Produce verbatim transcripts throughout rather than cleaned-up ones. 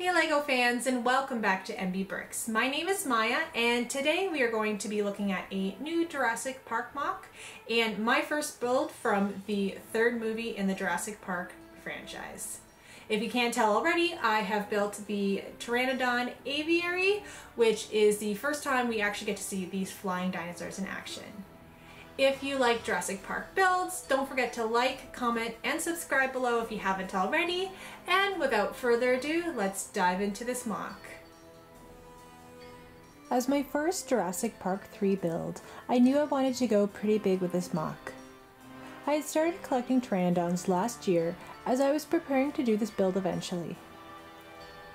Hey LEGO fans, and welcome back to M B Bricks. My name is Maya, and today we are going to be looking at a new Jurassic Park mock and my first build from the third movie in the Jurassic Park franchise. If you can't tell already, I have built the Pteranodon aviary, which is the first time we actually get to see these flying dinosaurs in action. If you like Jurassic Park builds, don't forget to like, comment, and subscribe below if you haven't already. And without further ado, let's dive into this mock. As my first Jurassic Park three build, I knew I wanted to go pretty big with this mock. I had started collecting pteranodons last year as I was preparing to do this build eventually.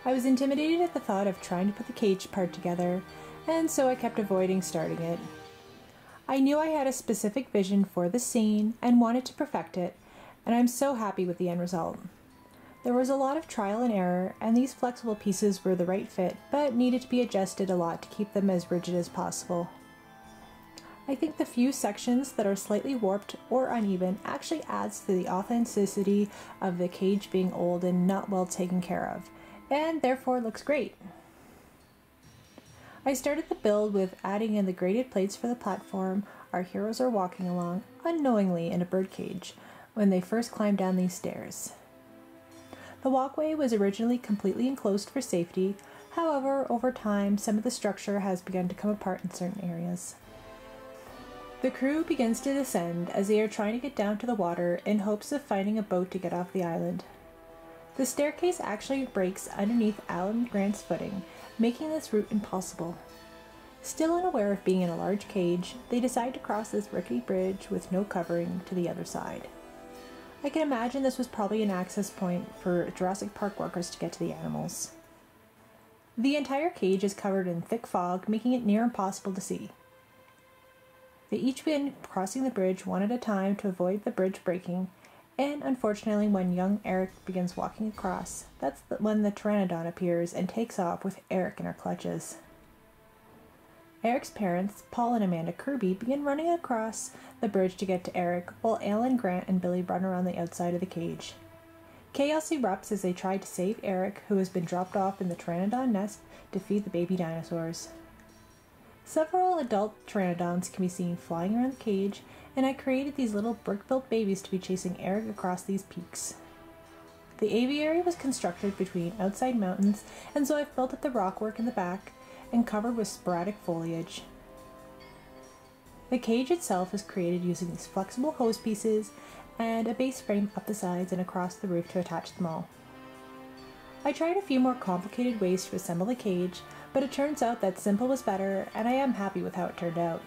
I was intimidated at the thought of trying to put the cage part together, and so I kept avoiding starting it. I knew I had a specific vision for the scene and wanted to perfect it, and I'm so happy with the end result. There was a lot of trial and error, and these flexible pieces were the right fit, but needed to be adjusted a lot to keep them as rigid as possible. I think the few sections that are slightly warped or uneven actually adds to the authenticity of the cage being old and not well taken care of, and therefore looks great. I started the build with adding in the graded plates for the platform our heroes are walking along unknowingly in a birdcage when they first climb down these stairs. The walkway was originally completely enclosed for safety, however over time some of the structure has begun to come apart in certain areas. The crew begins to descend as they are trying to get down to the water in hopes of finding a boat to get off the island. The staircase actually breaks underneath Alan Grant's footing, making this route impossible. Still unaware of being in a large cage, they decide to cross this rickety bridge with no covering to the other side. I can imagine this was probably an access point for Jurassic Park workers to get to the animals. The entire cage is covered in thick fog, making it near impossible to see. They each begin crossing the bridge one at a time to avoid the bridge breaking, and unfortunately when young Eric begins walking across, that's when the Pteranodon appears and takes off with Eric in her clutches. Eric's parents, Paul and Amanda Kirby, begin running across the bridge to get to Eric, while Alan Grant and Billy run around the outside of the cage. Chaos erupts as they try to save Eric, who has been dropped off in the Pteranodon nest to feed the baby dinosaurs. Several adult Pteranodons can be seen flying around the cage, and I created these little brick-built babies to be chasing Eric across these peaks. The aviary was constructed between outside mountains, and so I've built up the rockwork in the back and covered with sporadic foliage. The cage itself is created using these flexible hose pieces and a base frame up the sides and across the roof to attach them all. I tried a few more complicated ways to assemble the cage, but it turns out that simple was better, and I am happy with how it turned out.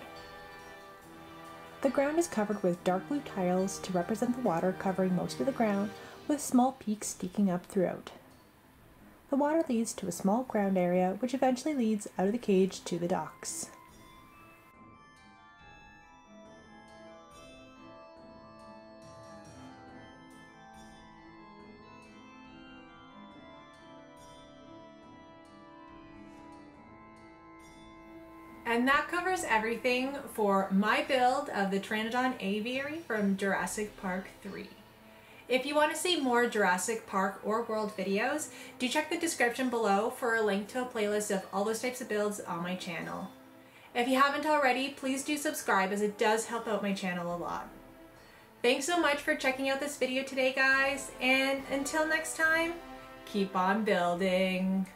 The ground is covered with dark blue tiles to represent the water covering most of the ground, with small peaks sticking up throughout. The water leads to a small ground area, which eventually leads out of the cage to the docks. And that covers everything for my build of the Pteranodon aviary from Jurassic Park three. If you want to see more Jurassic Park or World videos, do check the description below for a link to a playlist of all those types of builds on my channel. If you haven't already, please do subscribe as it does help out my channel a lot. Thanks so much for checking out this video today, guys, and until next time, keep on building!